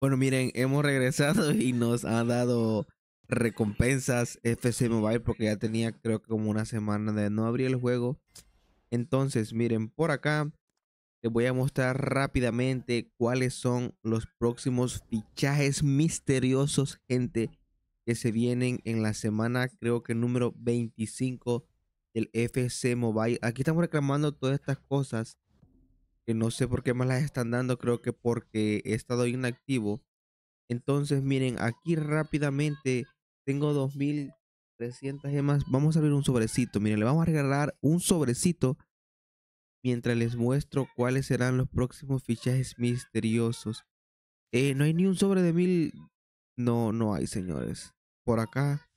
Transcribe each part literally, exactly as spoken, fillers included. Bueno, miren, hemos regresado y nos ha dado recompensas F C Mobile porque ya tenía creo que como una semana de no abrir el juego. Entonces, miren, por acá les voy a mostrar rápidamente cuáles son los próximos fichajes misteriosos, gente, que se vienen en la semana creo que número veinticinco del F C Mobile. Aquí estamos reclamando todas estas cosas que no sé por qué más las están dando, creo que porque he estado inactivo. Entonces miren, aquí rápidamente tengo dos mil trescientas gemas. Vamos a abrir un sobrecito, miren, le vamos a regalar un sobrecito mientras les muestro cuáles serán los próximos fichajes misteriosos. Eh, no hay ni un sobre de mil. No, no hay, señores. Por acá.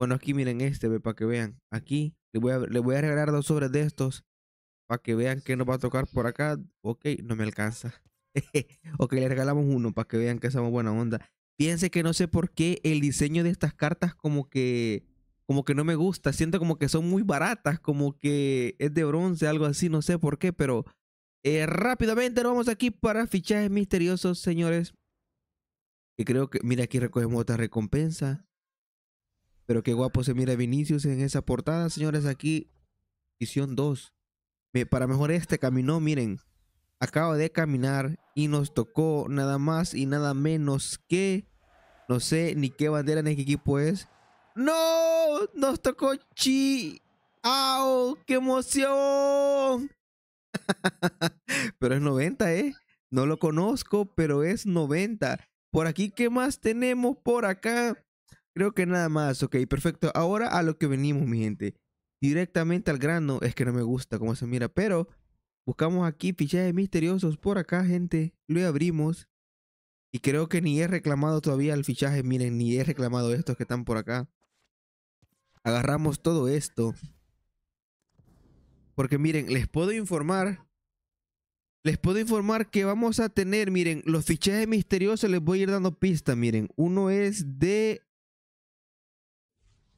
Bueno, aquí miren este, ve, para que vean. Aquí le voy, a, le voy a regalar dos sobres de estos para que vean que nos va a tocar por acá. Ok, no me alcanza. Ok, le regalamos uno para que vean que somos buena onda. Fíjense que no sé por qué el diseño de estas cartas como que como que no me gusta. Siento como que son muy baratas, como que es de bronce, algo así, no sé por qué. Pero eh, rápidamente nos vamos aquí para fichajes misteriosos, señores. Que creo que, mira, aquí recogemos otra recompensa. Pero qué guapo se mira Vinicius en esa portada, señores. Aquí, edición dos. Para mejor este caminó, miren. Acabo de caminar y nos tocó nada más y nada menos que, no sé ni qué bandera ni qué equipo es. ¡No! Nos tocó Chi. ¡Au! ¡Qué emoción! Pero es noventa, ¿eh? No lo conozco, pero es noventa. Por aquí, ¿qué más tenemos por acá? Creo que nada más. Ok, perfecto. Ahora a lo que venimos, mi gente. Directamente al grano. Es que no me gusta cómo se mira, pero... buscamos aquí fichajes misteriosos por acá, gente. Lo abrimos. Y creo que ni he reclamado todavía el fichaje. Miren, ni he reclamado estos que están por acá. Agarramos todo esto. Porque miren, les puedo informar. Les puedo informar que vamos a tener, miren, los fichajes misteriosos. Les voy a ir dando pistas, miren. Uno es de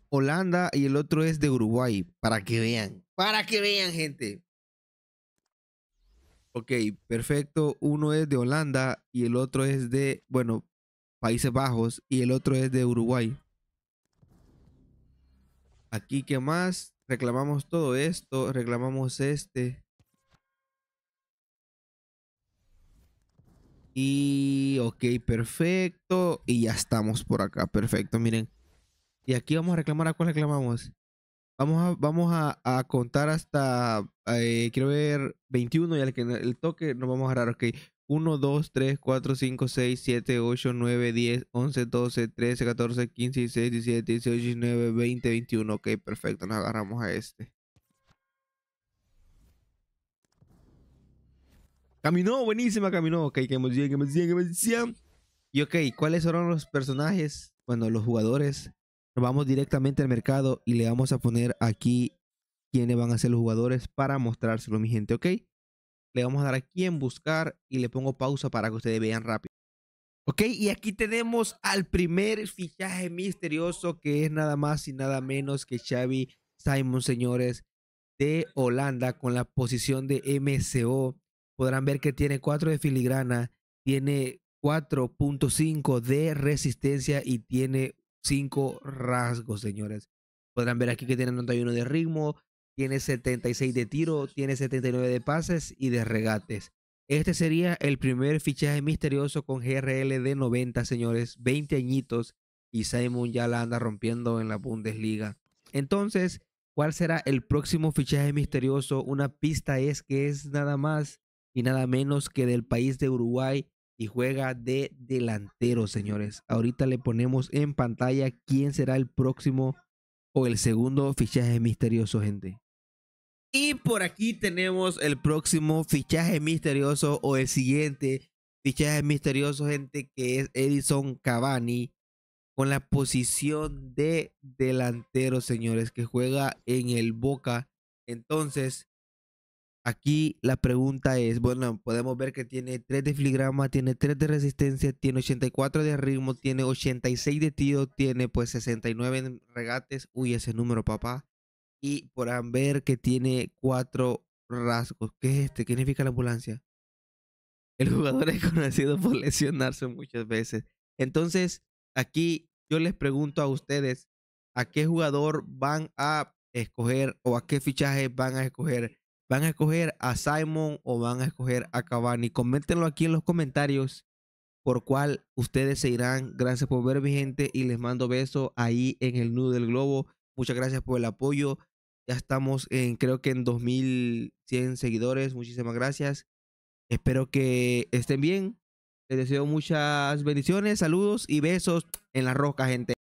Holanda y el otro es de Uruguay. Para que vean. Para que vean, gente. Ok, perfecto. Uno es de Holanda y el otro es de, bueno, Países Bajos y el otro es de Uruguay. Aquí, ¿qué más? Reclamamos todo esto, reclamamos este. Y, ok, perfecto. Y ya estamos por acá, perfecto, miren. Y aquí vamos a reclamar, ¿a cuál reclamamos? Vamos a, vamos a, a contar hasta, eh, quiero ver, veintiuno, y al que el toque nos vamos a agarrar, ok. uno, dos, tres, cuatro, cinco, seis, siete, ocho, nueve, diez, once, doce, trece, catorce, quince, dieciséis, diecisiete, dieciocho, diecinueve, veinte, veintiuno. Ok, perfecto, nos agarramos a este. Caminó, buenísima, caminó. Ok, que emoción, que emoción, que emoción. Y ok, ¿cuáles son los personajes? Bueno, los jugadores. Nos vamos directamente al mercado y le vamos a poner aquí quiénes van a ser los jugadores para mostrárselo, mi gente, ¿ok? Le vamos a dar aquí en buscar y le pongo pausa para que ustedes vean rápido. Ok, y aquí tenemos al primer fichaje misterioso, que es nada más y nada menos que Xavi Simon, señores, de Holanda, con la posición de M C O. Podrán ver que tiene cuatro de filigrana, tiene cuatro punto cinco de resistencia y tiene cinco rasgos, señores. Podrán ver aquí que tiene noventa y uno de ritmo, tiene setenta y seis de tiro, tiene setenta y nueve de pases y de regates. Este sería el primer fichaje misterioso con G R L de noventa, señores. veinte añitos y Simon ya la anda rompiendo en la Bundesliga. Entonces, ¿cuál será el próximo fichaje misterioso? Una pista es que es nada más y nada menos que del país de Uruguay. Y juega de delantero, señores. Ahorita le ponemos en pantalla quién será el próximo o el segundo fichaje misterioso, gente. Y por aquí tenemos el próximo fichaje misterioso o el siguiente fichaje misterioso, gente, que es Edison Cavani con la posición de delantero, señores, que juega en el Boca. Entonces... aquí la pregunta es, bueno, podemos ver que tiene tres de filigrama, tiene tres de resistencia, tiene ochenta y cuatro de ritmo, tiene ochenta y seis de tiro, tiene pues sesenta y nueve en regates. Uy, ese número, papá. Y podrán ver que tiene cuatro rasgos. ¿Qué es este? ¿Qué significa la ambulancia? El jugador es conocido por lesionarse muchas veces. Entonces, aquí yo les pregunto a ustedes, ¿a qué jugador van a escoger o a qué fichaje van a escoger? ¿Van a escoger a Simon o van a escoger a Cavani? Coméntenlo aquí en los comentarios por cuál ustedes se irán. Gracias por ver, mi gente, y les mando besos ahí en el nudo del globo. Muchas gracias por el apoyo. Ya estamos en, creo que en dos mil cien seguidores. Muchísimas gracias. Espero que estén bien. Les deseo muchas bendiciones, saludos y besos en la rosca, gente.